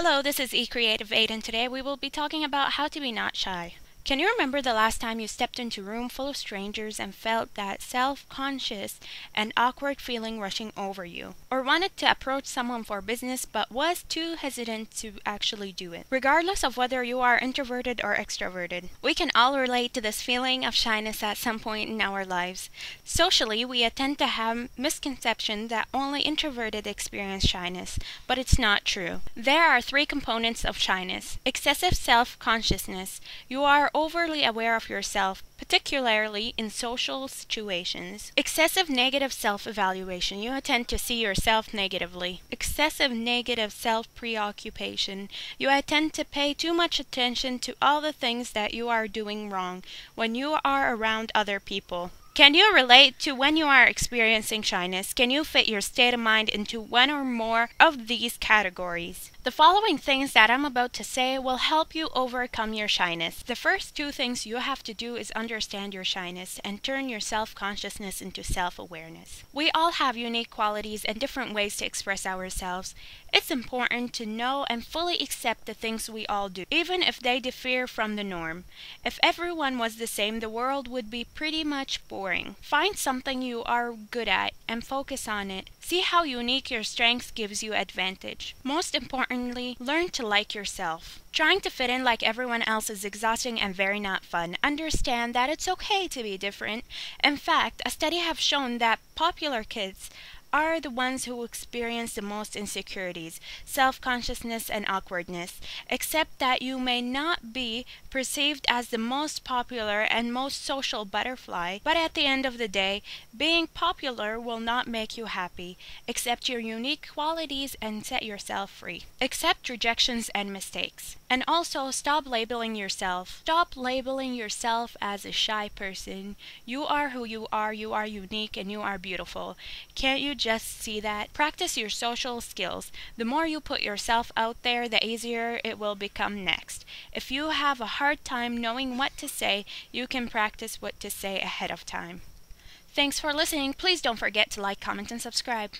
Hello, this is eCreativeAid, and today we will be talking about how to be not shy. Can you remember the last time you stepped into a room full of strangers and felt that self-conscious and awkward feeling rushing over you? Or wanted to approach someone for business but was too hesitant to actually do it? Regardless of whether you are introverted or extroverted, we can all relate to this feeling of shyness at some point in our lives. Socially, we tend to have misconception that only introverted experience shyness, but it's not true. There are three components of shyness. Excessive self-consciousness. You are overly aware of yourself, particularly in social situations. Excessive negative self-evaluation. You tend to see yourself negatively. Excessive negative self-preoccupation. You tend to pay too much attention to all the things that you are doing wrong when you are around other people. Can you relate to when you are experiencing shyness? Can you fit your state of mind into one or more of these categories? The following things that I'm about to say will help you overcome your shyness. The first two things you have to do is understand your shyness and turn your self-consciousness into self-awareness. We all have unique qualities and different ways to express ourselves. It's important to know and fully accept the things we all do, even if they differ from the norm. If everyone was the same, the world would be pretty much boring. Find something you are good at and focus on it. See how unique your strength gives you advantage. Most importantly, learn to like yourself. Trying to fit in like everyone else is exhausting and very not fun. Understand that it's okay to be different. In fact, a study has shown that popular kids are the ones who experience the most insecurities, self-consciousness, and awkwardness, except that you may not be perceived as the most popular and most social butterfly, but at the end of the day, being popular will not make you happy. Accept your unique qualities and set yourself free. Accept rejections and mistakes. And also, stop labeling yourself. Stop labeling yourself as a shy person. You are who you are unique, and you are beautiful. Can't you just see that? Practice your social skills. The more you put yourself out there, the easier it will become next. If you have a hard time knowing what to say, you can practice what to say ahead of time. Thanks for listening. Please don't forget to like, comment, and subscribe.